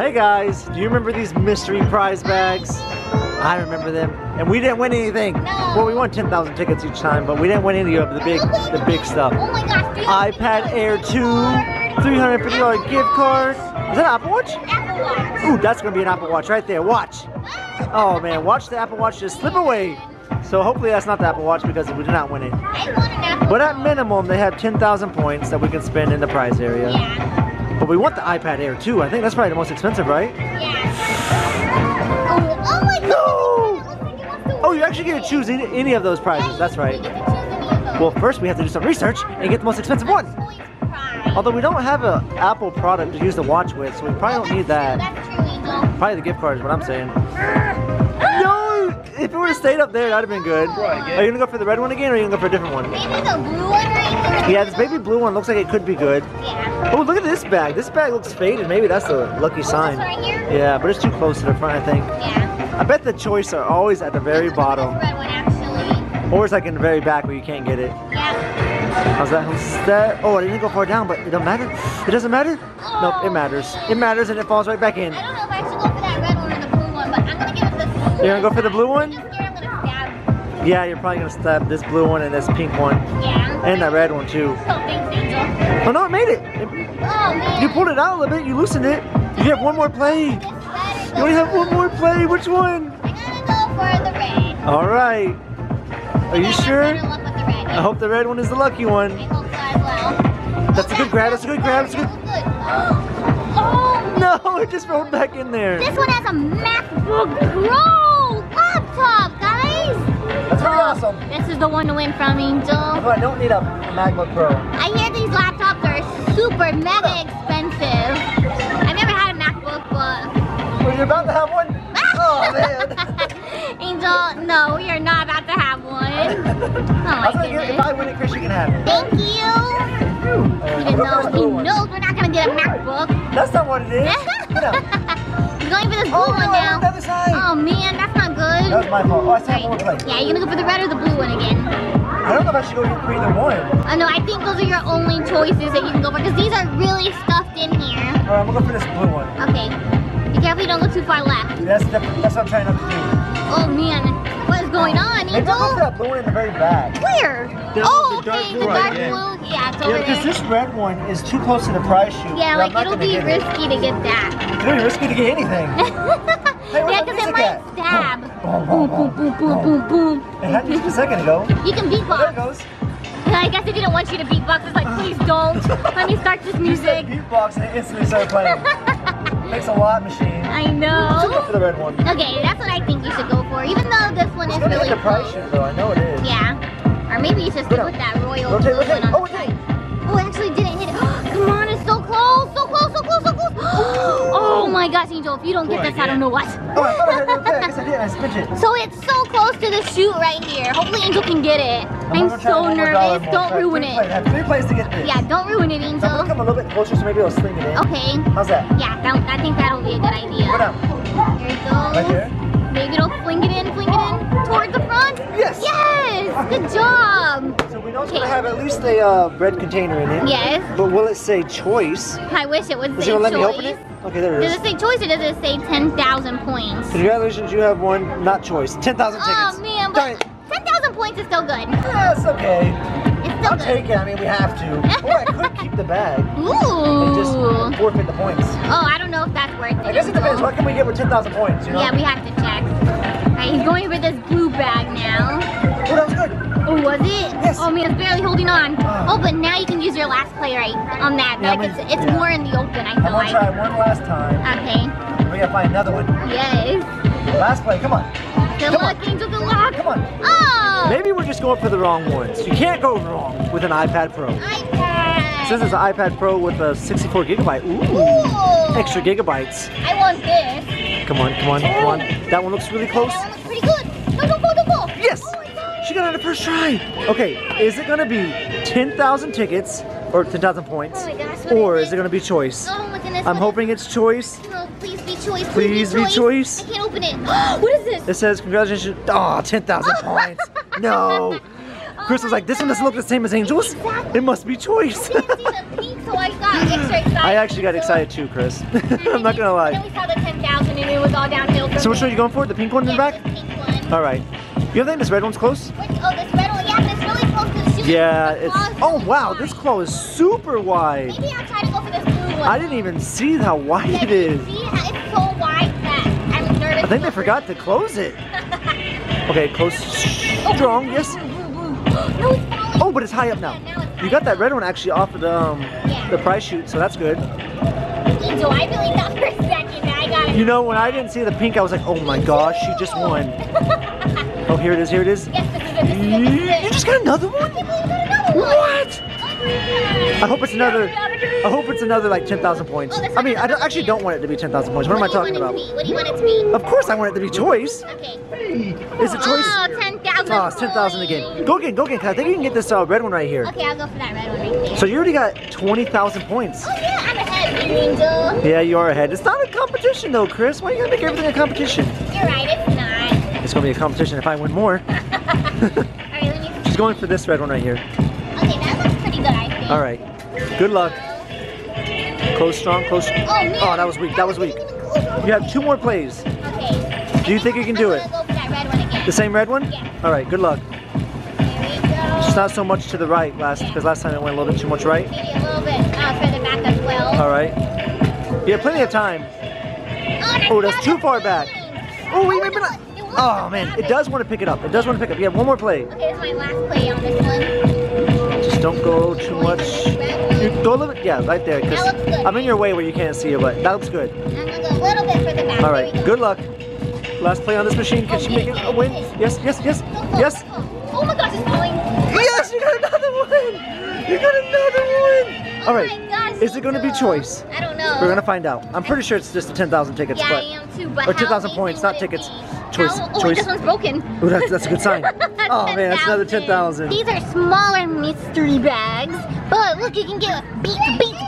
Hey guys, do you remember these mystery prize bags? I remember them, and we didn't win anything. No. Well, we won 10,000 tickets each time, but we didn't win any of the big stuff. Oh my gosh! iPad Air 2, $350 gift card. Is that an Apple Watch? Apple Watch. Ooh, that's gonna be an Apple Watch right there. Watch. Oh man, watch the Apple Watch just slip away. So hopefully that's not the Apple Watch because we did not win it. But at minimum, they have 10,000 points that we can spend in the prize area. Yeah. But we want the iPad Air 2. I think that's probably the most expensive, right? Yeah. Oh my God! No! Oh, you actually get to choose any of those prizes. That's right. Well, first we have to do some research and get the most expensive one. Although we don't have an Apple product to use the watch with, so we probably don't need that. Probably the gift card is what I'm saying. If it would have stayed up there, that would have been good. Are you going to go for the red one again, or are you going to go for a different one? Maybe the blue one right here. Yeah, this baby blue one looks like it could be good. Yeah. Oh, look at this bag. This bag looks faded. Maybe that's a lucky sign. This right here? Yeah, but it's too close to the front, I think. Yeah. I bet the choice are always at the very bottom. Red one, actually. Or it's like in the very back where you can't get it. Yeah. How's that? How's that? Oh, I didn't go far down, but it doesn't matter. It doesn't matter? Oh. Nope, it matters. It matters, and it falls right back in. I don't know if I should go for that red one or the blue one, but I'm going to give it the blue one. You're going to go for the blue one? Yeah, you're probably gonna stab this blue one and this pink one. Yeah. And that red one too. Oh no, it made it. Oh man. You pulled it out a little bit, you loosened it. You have one more play. You only have one more play. Which one? I gotta go for the red. Alright. Are you sure? I hope the red one is the lucky one. I hope so as well. That's a good grab, that's a good grab, that's a good. Oh no, it just rolled back in there. This one has a MacBook Pro laptop, guys! That's pretty awesome. This is the one to win from Angel. Oh, I don't need a MacBook Pro. I hear these laptops are super mega expensive. I've never had a MacBook, but... Well, you're about to have one? Oh, man. Angel, no, you're not about to have one. Oh, my goodness. If I win it, Chris, you can have it. Thank you. Even though he knows we're not going to get a MacBook. That's not what it is. He's going for this blue one now. Oh, man, that's not good. That was my fault. Oh, I said one play. Yeah, you're going to go for the red or the blue one again? I don't know if I should go for either one. I know, I think those are your only choices that you can go for, because these are really stuffed in here. Alright, I'm going to go for this blue one. Okay. Be careful you don't look too far left. Dude, that's what I'm trying not to do. Oh, man. What is going on, Angel? Maybe I'll go for that blue one in the very back. Where? Oh, okay, the dark blue. Yeah, it's over there. Because this red one is too close to the prize chute. Yeah, like, it'll be risky to get that. It'll be risky to get anything. Hey, yeah, because it might stab. Boom, boom, boom, boom, boom, boom. It had just a second ago. You can beatbox. There it goes. I guess they didn't want you to beatbox. It's like, please don't. Let me start this music. You said beatbox and it instantly started playing. Makes a lot machine. I know. Let's go for the red one. Okay, that's what I think you should go for. Even though this one is really cool. Though I know it is. Yeah. Or maybe you should stick with that royal blue one on the side. Oh, it actually didn't hit it. Come on, it's so close. So close, so close, so close. Oh my gosh, Angel, if you don't get this, I don't know what. Oh, I thought I had it up there. I guess I did. I spit it. So it's so close to the chute right here. Hopefully Angel can get it. I'm so nervous. Don't ruin it. I have 3 plays to get this. Yeah, don't ruin it, Angel. So I'm gonna come a little bit closer so maybe I'll sling it in. Okay. How's that? Yeah, I think that'll be a good idea. Go down. There it goes. Right there? Maybe it'll fling it in toward the front. Yes. Yes. Good job. So we know it's gonna have at least a red container in it. Yes. But will it say choice? I wish it would say choice. Is it gonna let me open it? Okay, there it is. Does it say choice or does it say 10,000 points? Congratulations, you have won, not choice, 10,000 tickets. Oh man, but 10,000 points is still good. Yeah, it's okay. It's still good. I'll take it, I mean, we have to. Or I could keep the bag. Ooh. And just forfeit the points. Oh, I don't know if that's worth it. I guess it depends, what can we get with 10,000 points, you know? Yeah, we have to check. Alright, he's going with this blue bag now. Oh, that was good. Oh, was it? Yes. Oh man, it's barely holding on. Oh, but now you can use your last play right on that. Yeah, like it's more in the open, I feel like. I'm gonna try one last time. Okay. We gotta find another one. Yes. Last play, come on. Good luck, Angel, good luck. Come on. Oh! Maybe we're just going for the wrong ones. You can't go wrong with an iPad Pro. iPad! This is an iPad Pro with a 64 gigabyte. Ooh. Extra gigabytes. I want this. Come on, come on, come on. That one looks really close. That one looks pretty good. No, don't go, don't go. Yes! She got it on the first try. Okay, is it gonna be 10,000 tickets or 10,000 points? Oh my gosh, or is it gonna be choice? Oh my goodness. I'm hoping it's choice. No, please be choice. Please be choice. I can't open it. What is this? It says congratulations. Oh, 10,000 points. No. Chris was like, this one doesn't look the same as Angel's. Exactly. It must be choice. I can't see the pinks so I got extra excited. I actually got excited too, Chris. I'm not gonna lie. Then we saw the 10,000 and it was all downhill. So which one are you going for? The pink one in the back? The pink one. All right. You think this red one's close? Which, oh, this red one. Yeah, this really close. This shoe. Yeah, it's. Oh wow, this claw is super wide. Maybe I'll try to go for this blue one. I didn't even see how wide it is. See, it's so wide that I'm nervous. I think they forgot to close it. Okay, close. Strong, yes. No, it's falling. Oh, but it's high up now. Yeah, now it's high. You got that red one actually off of the prize chute, so that's good. Angel, I really thought for a second that I got it. You know, when I didn't see the pink, I was like, oh my gosh, she just won. Oh, here it is, here it is. Yes, this is it, this is it, this is it. You just got another one? I can't believe you got another one. What? I hope it's another, like 10,000 points. Oh, I mean, I actually don't want it to be 10,000 points. What am I talking about? What do you want it to be? Of course I want it to be choice. Okay. Is it choice? Oh, 10,000. Oh, it's 10,000 again. Go again, because I think you can get this red one right here. Okay, I'll go for that red one right there. So you already got 20,000 points. Oh yeah, I'm ahead, Angel. Yeah, you are ahead. It's not a competition though, Chris. Why are you gonna make everything a competition? You're right, it's not. It's gonna be a competition if I win more. All right, let me. She's going for this red one right here. Okay, that looks pretty good, I think. All right. Good luck. Close, strong, close. Oh, man. Oh, that was weak. That was weak. You have two more plays. Okay. Do you think you can do it? I'm gonna go for that red one again. The same red one? Yeah. All right. Good luck. There we go. Just not so much to the right last, because last time it went a little bit too much right. Maybe a little bit further back as well. All right. You have plenty of time. Oh, that's too far back. Oh, wait, wait, wait. Oh man, it does want to pick it up. It does want to pick up. You have one more play. Okay, this is my last play on this one. Don't go too much. You go a little bit, yeah, right there. That looks good. I'm in your way where you can't see it, but that looks good. I'm gonna go a little bit further back. All right, good luck. Last play on this machine. Can she make it a win? Yes, yes, yes, yes. Oh my gosh, it's falling. Yes, you got another one. You got another one. All right, is it gonna be choice? I don't know. We're gonna find out. I'm pretty sure it's just the 10,000 tickets. Yeah, I am too, but or 10,000 points, not tickets. Choice, oh, choice. This one's broken. Ooh, that's a good sign. Oh, 10, man, that's another 10,000. These are smaller mystery bags, but look, you can get beat.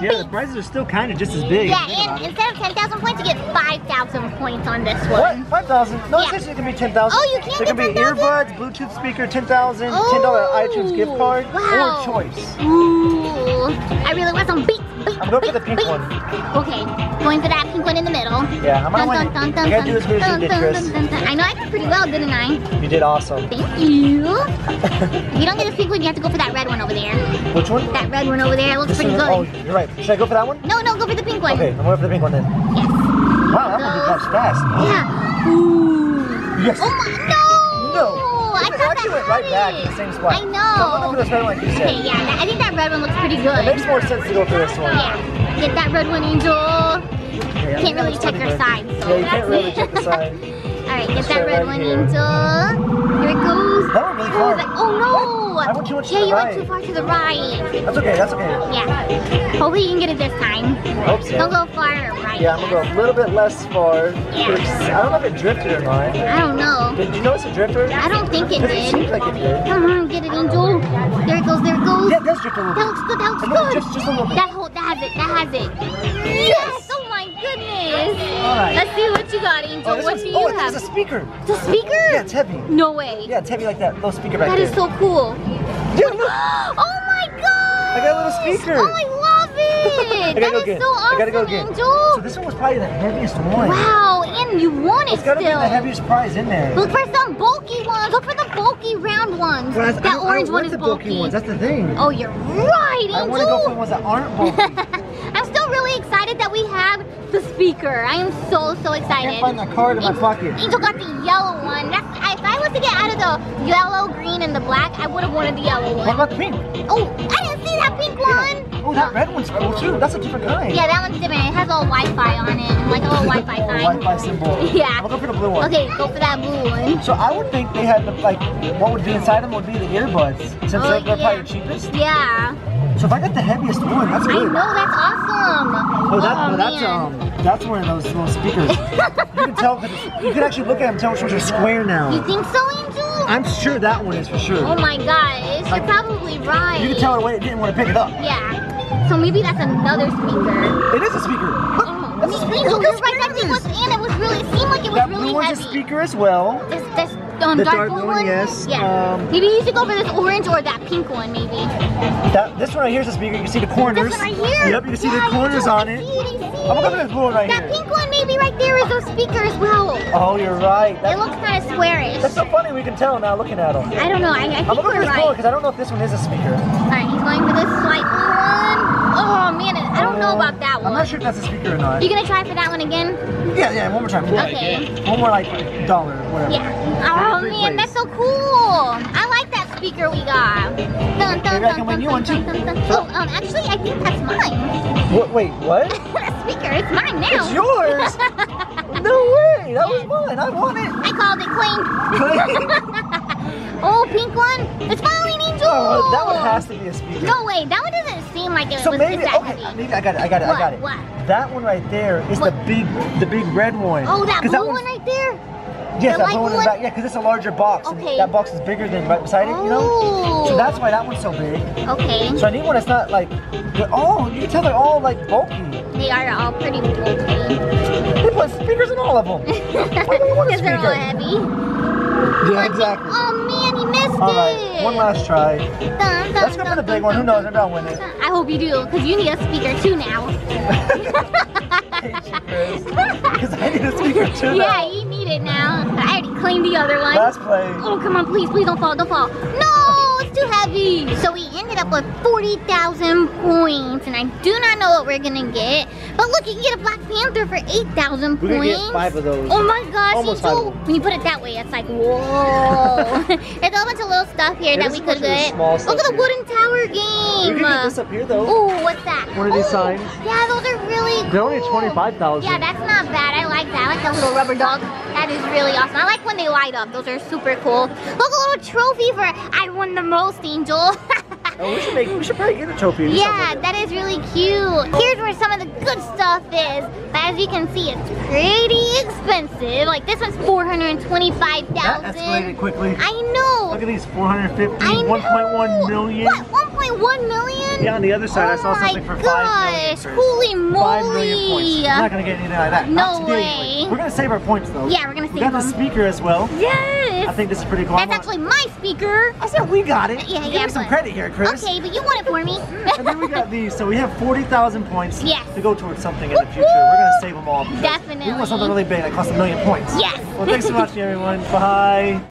Yeah, the prizes are still kind of just as big. Yeah, and instead of 10,000 points, you get 5,000 points on this one. What? 5,000? No, it's actually going to be 10,000. Oh, you can get 10,000? There can be earbuds, Bluetooth speaker, 10,000, $10 iTunes gift card, wow. Or choice. Ooh, I really want some beats. I'm going for the pink one. Okay, going for that pink one in the middle. Yeah, I'm going to do as good as you did, Chris. I know I did pretty well, didn't I? You did awesome. Thank you. If you don't get this pink one, you have to go for that red one over there. Which one? That red one over there. It looks pretty good. Oh, you're right. Should I go for that one? No, no, go for the pink one. Okay, I'm going for the pink one then. Yes. Wow, that one pops fast. Yeah. Ooh. Yes. Oh my, no. No. I thought that went right back in the same spot. I know. So this red one, like you said. Okay, yeah, I think that red one looks pretty good. It makes more sense to go for this one. Yeah. Get that red one, Angel. Okay, can't really check her side. So yeah, you can't really check the side. Alright, get that red one, Angel. Here it goes. That went really far. Oh no! I went too much to the right. Yeah, you went too far to the right. That's okay, that's okay. Yeah. Hopefully you can get it this time. I hope so. Don't go far right. Yeah, I'm gonna go a little bit less far. Yeah. I don't know if it drifted or not. I don't know. Did you notice it drifted? I don't think it did. It seems like it did. Come on, get it, Angel. There it goes, there it goes. Yeah, it does drift a little bit. That looks good, that looks good. Just a little bit. That has it, that has it. Yes! Oh my goodness. Right. Let's see what you got, Angel. Oh, what do you have? It's a speaker. It's a speaker? Yeah, it's heavy. No way. Yeah, it's heavy like that. Little speaker back there. That is so cool. Dude, look. Oh my god! I got a little speaker. Oh, I love it. That is so awesome, Angel. So this one was probably the heaviest one. Wow, and you won it still. It's gotta be the heaviest prize in there. Look for some bulky ones. Look for the bulky round ones. Well, that orange one is bulky. Ones. That's the thing. Oh, you're right, Angel. I want to go for the ones that aren't bulky. I'm still really excited that we have the speaker. I am so excited. I can't find the card in my pocket. Angel got the yellow one. If I was to get out of the yellow, green, and the black, I would have wanted the yellow one. What about the pink? Oh, I didn't see that pink one. Yeah. Oh, that red one's cool too. That's a different kind. Yeah, that one's different. It has all Wi-Fi on it, and like a little Wi-Fi sign. Wi-Fi symbol. Yeah. I'm looking for the blue one. Okay, go for that blue one. So I would think they had the, like, what would be inside them would be the earbuds, since they're probably the cheapest. Yeah. So if I got the heaviest one, that's good. I know, that's awesome. That's one of those little speakers. You can tell, you can actually look at them and tell which ones are square now. You think so, Angel? I'm sure that one is for sure. Oh my gosh, you're probably right. You can tell the way it didn't want to pick it up. Yeah, so maybe that's another speaker. It is a speaker. Look, that's a speaker. Look, you're right, that thing was in. It was really, it seemed like it was really heavy. That blue one's a speaker as well. This the dark blue one? Yes. Yeah. Maybe you should go for this orange or that pink one, maybe. This one right here is the speaker. You can see the corners. This one right here? Yep, you can see the corners on it. I'm going to go for this blue one right here. That pink one maybe right there is those speakers as well. Oh, you're right. It looks kind of squarish. That's so funny we can tell now looking at them. I don't know. I'm looking for this blue one because I don't know if this one is a speaker. Alright, he's going for this light blue one. Oh, man, I don't know about that one. I'm not sure if that's a speaker or not. You're going to try for that one again? Yeah, one more time. Okay. One more, like, dollar, whatever. Yeah. Oh, man, that's so cool. I like that speaker we got. Dun, dun, dun, dun, dun, dun, dun. Oh, actually, I think that's mine. What? Wait, what? That speaker, it's mine now. It's yours? No way. That was mine. I want it. I called it clean. Oh, pink one. It's Falling Angel. Oh, that one has to be a speaker. No way. That one doesn't. Like it so maybe, okay, maybe I got it. What? That one right there is the big red one. Oh, that blue one right there? Yes, that blue one in the back. Yeah, because it's a larger box. Okay. And that box is bigger than right beside it, you know? So that's why that one's so big. Okay. So I need one that's not like, you can tell they're all like bulky. They are all pretty bulky. They put speakers in all of them. Why do you want a speaker? Because they're all heavy. Yeah, exactly. Oh, man, he missed it. All right, one last try. Let's go for the big one. Who knows? Maybe I'll win it. I hope you do, because you need a speaker too now. Because I need a speaker too now. Yeah, you need it now. I already claimed the other one. Last play. Oh, come on, please. Please don't fall. Don't fall. No, it's too heavy. So we ended up with 40,000 points, and I do not know what we're going to get. But look, you can get a Black Panther for 8,000 points. We're going to get 5 of those. Oh my gosh. Almost 5 of them. When you put it that way, it's like, whoa. It's all a bunch of little stuff here that we could get. Look at the wooden tower game. You can get this up here, though. Oh, what's that? One of these signs. Yeah, those are really cool. They're only 25,000. Yeah, that's not bad. I like that. I like that little rubber dog. That is really awesome. I like when they light up. Those are super cool. Look, a little trophy for I won the most, Angel. Oh, we should probably get a trophy. Yeah, that is really cute. Here's where some of the good stuff is. But as you can see, it's pretty expensive. Like this one's $425,000. That escalated quickly. I know. Look at these, 450, 1.1 million. What? 1.1 million? Yeah, on the other side, I saw something for 5 million. Gosh, holy moly. I'm not going to get anything like that. No way. We're going to save our points, though. Yeah, we're going to save them. We got the speaker as well. Yes. I think this is pretty cool. That's actually my speaker. I said we got it. Yeah, give me some credit here, Chris. Okay, but you want it for me. And then we got these, so we have 40,000 points to go towards something in the future. We're going to save them all. Definitely. We want something really big that costs 1 million points. Yes. Well, thanks for watching, everyone. Bye.